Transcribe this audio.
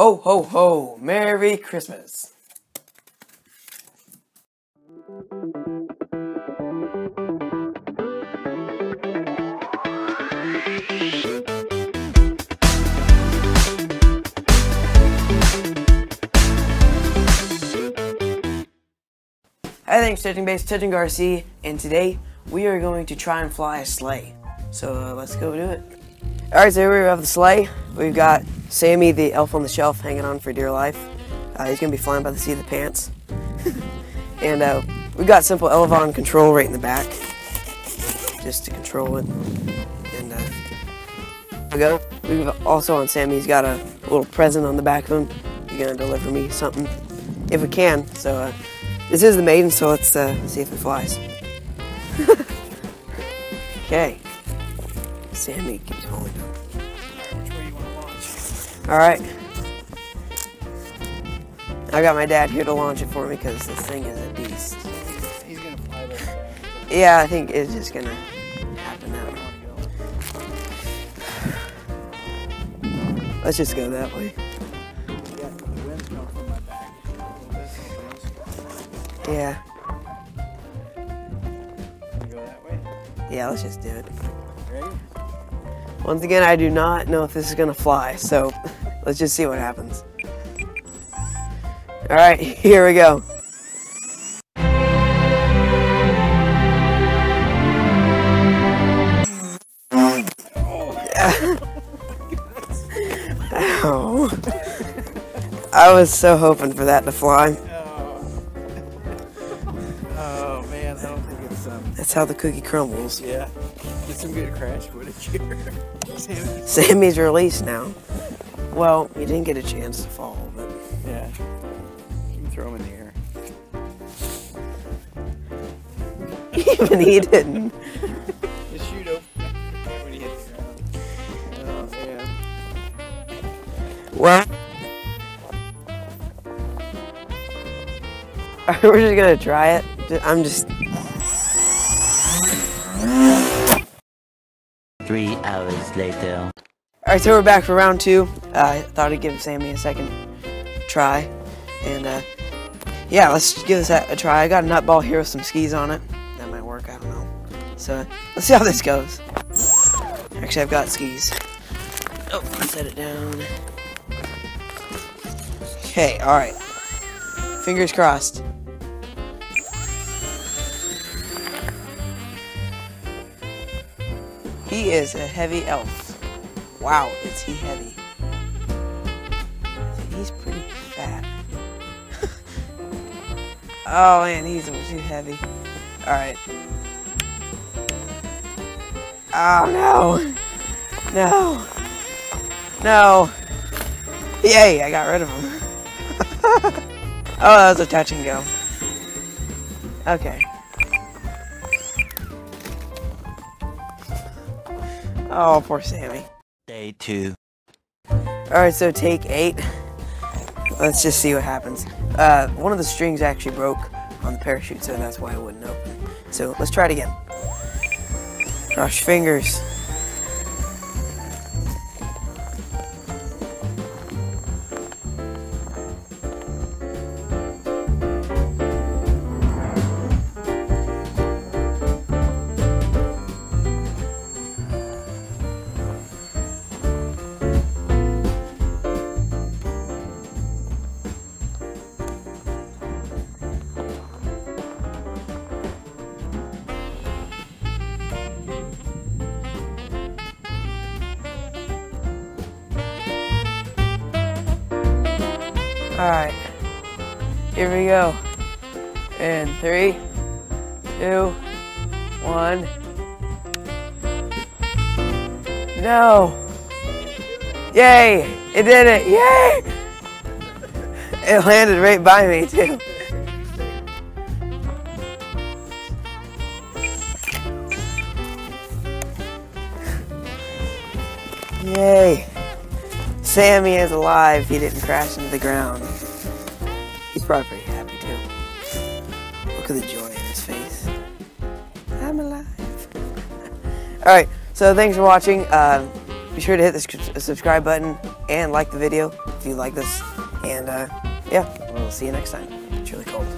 Ho, ho, ho! Merry Christmas! Hi, thanks for Touching Base, Touching Garcia, and today we are going to try and fly a sleigh. So let's go do it. Alright, so here we have the sleigh. We've got Sammy, the elf on the shelf, hanging on for dear life. He's going to be flying by the seat of the pants. And we've got simple elevon control right in the back, just to control it. And there we go. We've also on Sammy, he's got a little present on the back of him. He's going to deliver me something, if we can. So this is the maiden, so let's see if it flies. Okay. Sammy keeps holding up. Which way you want to launch? Alright. I got my dad here to launch it for me because this thing is a beast. He's going to fly right there. Yeah, I think it's just going to happen that way. Let's just go that way. Yeah, the wind's coming from my back. Yeah. Can we go that way? Yeah, let's just do it. Ready? Once again, I do not know if this is going to fly, so let's just see what happens. Alright, here we go. Ow. I was so hoping for that to fly. Oh man, I don't think it's that's how the cookie crumbles. Yeah. It's some good crash footage here. Sammy's released now. Well, you didn't get a chance to fall, but yeah. You can throw him in the air. Even he didn't. Just shoot him when he hits the ground. Oh man. Well, we're just gonna try it. I'm just 3 hours later. Alright, so we're back for round two. I thought I'd give Sammy a second try. And yeah, let's give this a try. I got a nut ball here with some skis on it. That might work, I don't know. So let's see how this goes. Actually, I've got skis. Oh, set it down. Okay, alright. Fingers crossed. He is a heavy elf. Wow, is he heavy. He's pretty fat. Oh man, he's too heavy. Alright. Oh no! No! No! Yay, I got rid of him. Oh, that was a touch and go. Okay. Oh, poor Sammy. Day two. Alright, so take 8. Let's just see what happens. One of the strings actually broke on the parachute, so that's why it wouldn't open. So let's try it again. Cross fingers. Alright, here we go. In 3, 2, 1. No! Yay! It did it! Yay! It landed right by me, too. Yay! Sammy is alive. He didn't crash into the ground. He's probably pretty happy too. Look at the joy in his face. I'm alive. Alright, so thanks for watching. Be sure to hit the subscribe button. and like the video if you like this. And yeah, we'll see you next time. It's really cold.